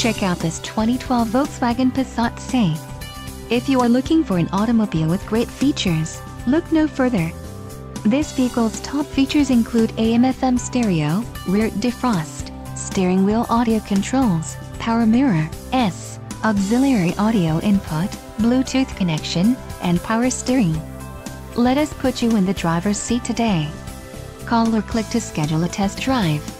Check out this 2012 Volkswagen Passat Safe. If you are looking for an automobile with great features, look no further. This vehicle's top features include AM/FM stereo, rear defrost, steering wheel audio controls, power mirror, auxiliary audio input, Bluetooth connection, and power steering. Let us put you in the driver's seat today. Call or click to schedule a test drive.